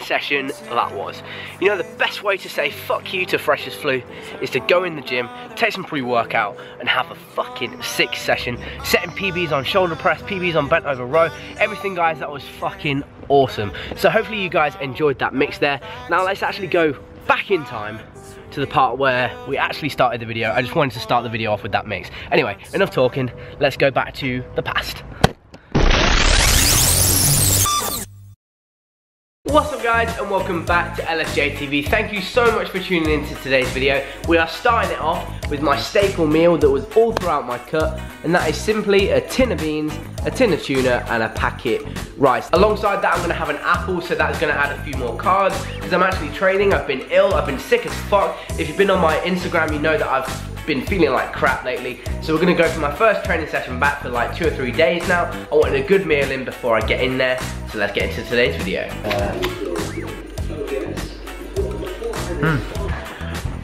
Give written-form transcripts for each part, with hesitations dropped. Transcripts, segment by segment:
Session that was. You know, the best way to say fuck you to Freshers Flu is to go in the gym, take some pre-workout and have a fucking sick session, setting PBs on shoulder press, PBs on bent over row, everything, guys. That was fucking awesome. So hopefully you guys enjoyed that mix there. Now let's actually go back in time to the part where we actually started the video. I just wanted to start the video off with that mix. Anyway, enough talking, let's go back to the past. What's up, guys, and welcome back to LSJ TV. Thank you so much for tuning in to today's video. We are starting it off with my staple meal that was all throughout my cut, and that is simply a tin of beans, a tin of tuna, and a packet rice. Alongside that, I'm gonna have an apple, so that's gonna add a few more carbs, because I'm actually training. I've been ill, I've been sick as fuck. If you've been on my Instagram, you know that I've been feeling like crap lately, so we're gonna go for my first training session back for like 2 or 3 days now. I wanted a good meal in before I get in there, so let's get into today's video.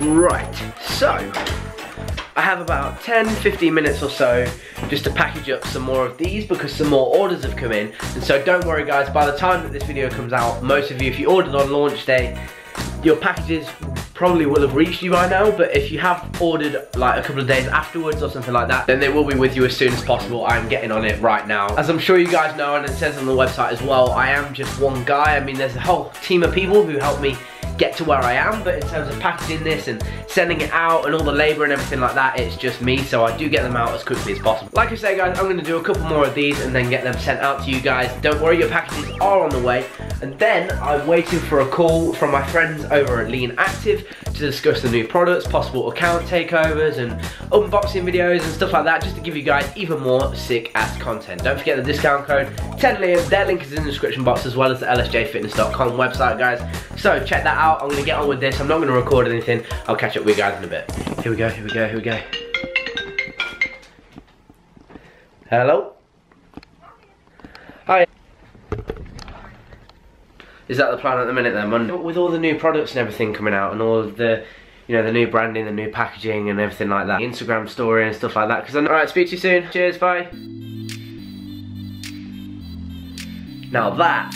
Right, so I have about 10-15 minutes or so just to package up some more of these, because some more orders have come in. And so don't worry, guys, by the time that this video comes out, most of you, if you ordered on launch day, your packages probably will have reached you by now. But if you have ordered like a couple of days afterwards or something like that, then they will be with you as soon as possible. I'm getting on it right now. As I'm sure you guys know, and it says on the website as well, I am just one guy. I mean, there's a whole team of people who help me get to where I am, but in terms of packaging this and sending it out and all the labor and everything like that, it's just me. So I do get them out as quickly as possible. Like I say, guys, I'm gonna do a couple more of these and then get them sent out to you guys. Don't worry, your packages are on the way. And then I'm waiting for a call from my friends over at Lean Active to discuss the new products, possible account takeovers and unboxing videos and stuff like that, just to give you guys even more sick ass content. Don't forget the discount code 10Liam. Their link is in the description box, as well as the lsjfitness.com website, guys. So check that out. I'm gonna get on with this. I'm not gonna record anything. I'll catch up with you guys in a bit. Here we go, here we go, here we go. Hello? Hi. Is that the plan at the minute then, Monday? With all the new products and everything coming out and all of the, you know, the new branding, the new packaging and everything like that, the Instagram story and stuff like that, because I know. Alright, speak to you soon. Cheers, bye. Now that,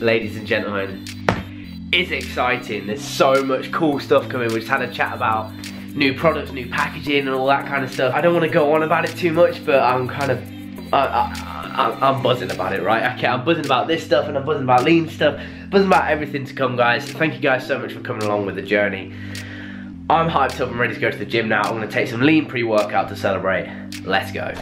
ladies and gentlemen, is exciting. There's so much cool stuff coming. We just had a chat about new products, new packaging and all that kind of stuff. I don't want to go on about it too much, but I'm kind of I'm buzzing about it, right? Okay, I'm buzzing about this stuff and I'm buzzing about lean stuff, buzzing about everything to come, guys. Thank you guys so much for coming along with the journey. I'm hyped up and ready to go to the gym now. I'm going to take some lean pre-workout to celebrate. Let's go.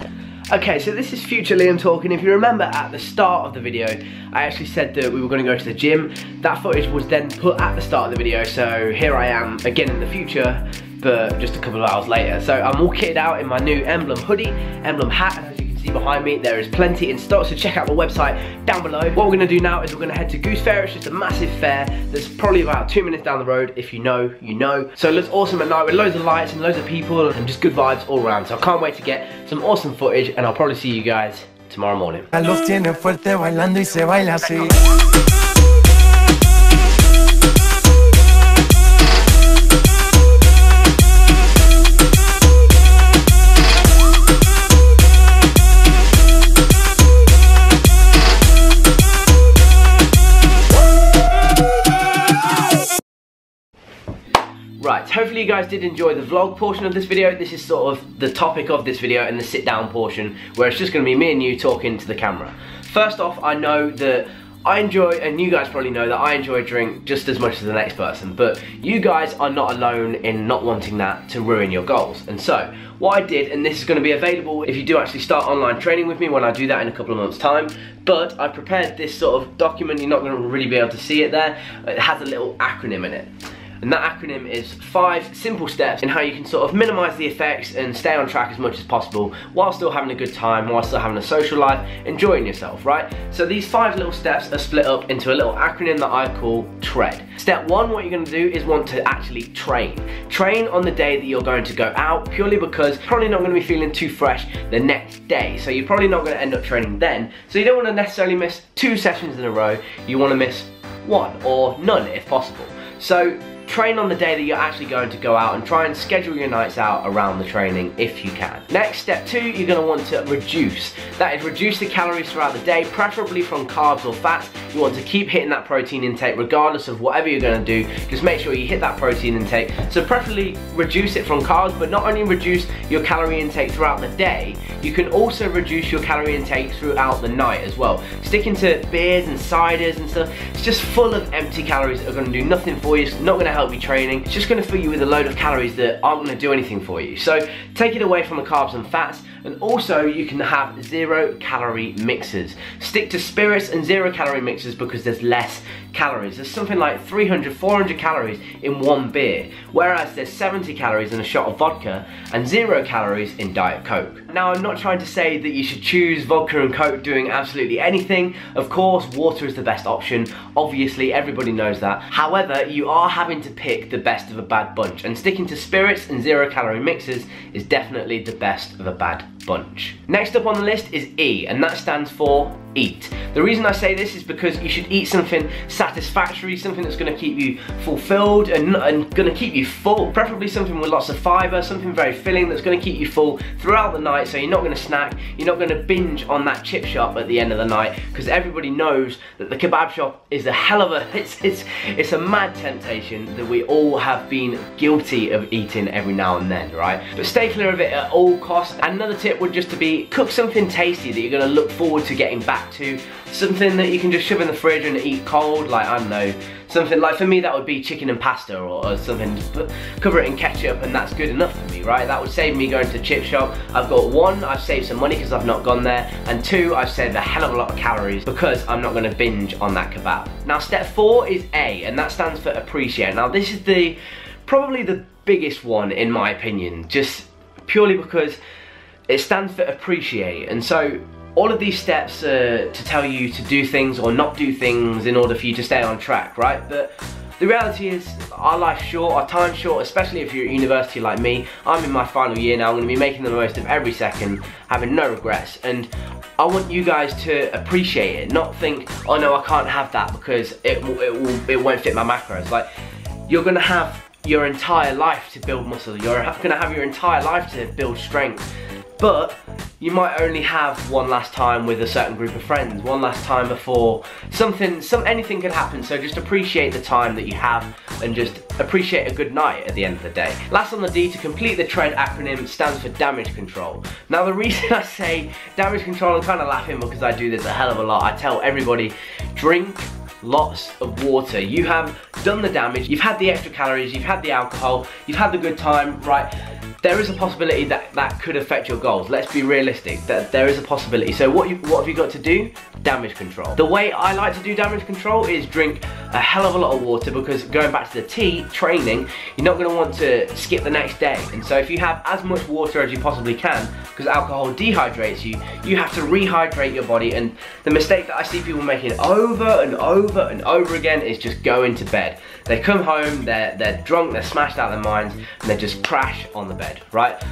Okay, so this is future Liam talking. If you remember at the start of the video, I actually said that we were gonna go to the gym. That footage was then put at the start of the video, so here I am again in the future, but just a couple of hours later. So I'm all kitted out in my new Emblem hoodie, Emblem hat. Behind me there is plenty in stock, so check out the website down below. What we're going to do now is we're going to head to Goose Fair. It's just a massive fair that's probably about 2 minutes down the road. If you know, you know. So it looks awesome at night with loads of lights and loads of people and just good vibes all around. So I can't wait to get some awesome footage, and I'll probably see you guys tomorrow morning. Hopefully hopefully you guys did enjoy the vlog portion of this video. This is sort of the topic of this video and the sit down portion where it's just going to be me and you talking to the camera. First off, I know that I enjoy, and you guys probably know that I enjoy a drink just as much as the next person, but you guys are not alone in not wanting that to ruin your goals. And so, what I did, and this is going to be available if you do actually start online training with me when I do that in a couple of months' time, but I prepared this sort of document. You're not going to really be able to see it there. It has a little acronym in it. And that acronym is 5 simple steps in how you can sort of minimize the effects and stay on track as much as possible while still having a good time, while still having a social life, enjoying yourself, right? So these 5 little steps are split up into a little acronym that I call TREAD. Step 1, what you're gonna do is want to actually train. Train on the day that you're going to go out, purely because you're probably not gonna be feeling too fresh the next day. So you're probably not gonna end up training then. So you don't wanna necessarily miss 2 sessions in a row. You wanna miss 1 or none if possible. So train on the day that you're actually going to go out and try and schedule your nights out around the training if you can. Next, step 2, you're going to want to reduce. That is, reduce the calories throughout the day, preferably from carbs or fats. You want to keep hitting that protein intake regardless of whatever you're going to do. Just make sure you hit that protein intake. So preferably reduce it from carbs, but not only reduce your calorie intake throughout the day, you can also reduce your calorie intake throughout the night as well. Sticking to beers and ciders and stuff, it's just full of empty calories that are going to do nothing for you. It's not going to help you training. It's just going to fill you with a load of calories that aren't going to do anything for you. So take it away from the carbs and fats, and also you can have 0-calorie mixes. Stick to spirits and 0-calorie mixes because there's less calories. There's something like 300, 400 calories in one beer, whereas there's 70 calories in a shot of vodka and 0 calories in Diet Coke. Now, I'm not trying to say that you should choose vodka and Coke doing absolutely anything. Of course, water is the best option. Obviously, everybody knows that. However, you are having to pick the best of a bad bunch, and sticking to spirits and 0-calorie mixes is definitely the best of a bad bunch. Next up on the list is E, and that stands for eat. The reason I say this is because you should eat something satisfactory, something that's going to keep you fulfilled and going to keep you full. Preferably something with lots of fiber, something very filling that's going to keep you full throughout the night, so you're not going to snack, you're not going to binge on that chip shop at the end of the night, because everybody knows that the kebab shop is a hell of a, it's a mad temptation that we all have been guilty of eating every now and then, right? But stay clear of it at all costs. Another tip would just to be cook something tasty that you're going to look forward to getting back to, something that you can just shove in the fridge and eat cold, like, I don't know, something like, for me that would be chicken and pasta or something, just cover it in ketchup and that's good enough for me, right? That would save me going to the chip shop. I've got 1, I've saved some money because I've not gone there, and 2, I've saved a hell of a lot of calories because I'm not going to binge on that kebab. Now, step 4 is A, and that stands for appreciate. Now, this is the probably the biggest one in my opinion, just purely because it stands for appreciate. And so all of these steps are to tell you to do things or not do things in order for you to stay on track, right? But the reality is, our life's short, our time's short, especially if you're at university like me. I'm in my final year now. I'm going to be making the most of every second, having no regrets. And I want you guys to appreciate it, not think, oh no, I can't have that because it won't fit my macros. Like, you're going to have your entire life to build muscle. You're going to have your entire life to build strength. But you might only have one last time with a certain group of friends, one last time before anything can happen. So just appreciate the time that you have and just appreciate a good night at the end of the day. Last on the D, to complete the TREAD acronym, stands for damage control. Now, the reason I say damage control, I'm kind of laughing because I do this a hell of a lot. I tell everybody, drink lots of water. You have done the damage, you've had the extra calories, you've had the alcohol, you've had the good time, right? There is a possibility that that could affect your goals. Let's be realistic, that there is a possibility. So what have you got to do? Damage control. The way I like to do damage control is drink a hell of a lot of water, because going back to the T, training, you're not going to want to skip the next day. And so if you have as much water as you possibly can, because alcohol dehydrates you, you have to rehydrate your body. And the mistake that I see people making over and over and over again is just going to bed. They come home, they're drunk, they're smashed out of their minds, and they just crash on the bed. Right?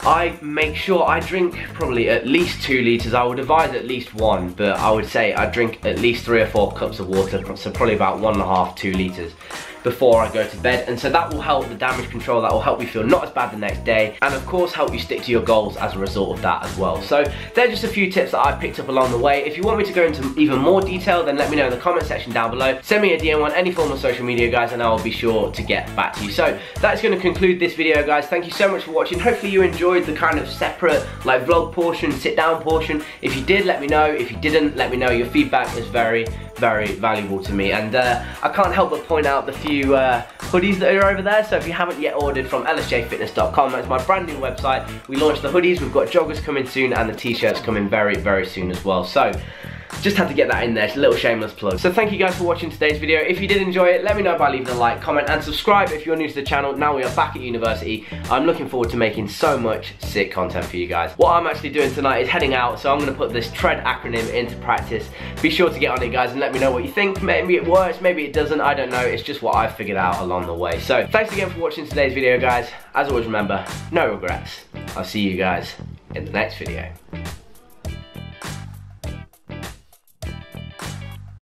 I make sure I drink probably at least 2 litres. I would advise at least 1, but I would say I drink at least 3 or 4 cups of water, so probably about 1.5, 2 litres. before I go to bed, and so that will help the damage control, that will help you feel not as bad the next day, and of course help you stick to your goals as a result of that as well. So they're just a few tips that I picked up along the way. If you want me to go into even more detail, then let me know in the comment section down below. Send me a DM on any form of social media, guys, and I'll be sure to get back to you. So that's going to conclude this video, guys. Thank you so much for watching. Hopefully you enjoyed the kind of separate like vlog portion, sit down portion. If you did, let me know. If you didn't, let me know. Your feedback is very, very valuable to me, and I can't help but point out the few hoodies that are over there. So if you haven't yet ordered from lsjfitness.com, that's my brand new website. We launched the hoodies, we've got joggers coming soon, and the t-shirts coming very, very soon as well. So just had to get that in there, it's a little shameless plug. So thank you guys for watching today's video. If you did enjoy it, let me know by leaving a like, comment, and subscribe if you're new to the channel. Now we are back at university. I'm looking forward to making so much sick content for you guys. What I'm actually doing tonight is heading out, so I'm going to put this TREAD acronym into practice. Be sure to get on it, guys, and let me know what you think. Maybe it works, maybe it doesn't, I don't know. It's just what I've figured out along the way. So thanks again for watching today's video, guys. As always, remember, no regrets. I'll see you guys in the next video.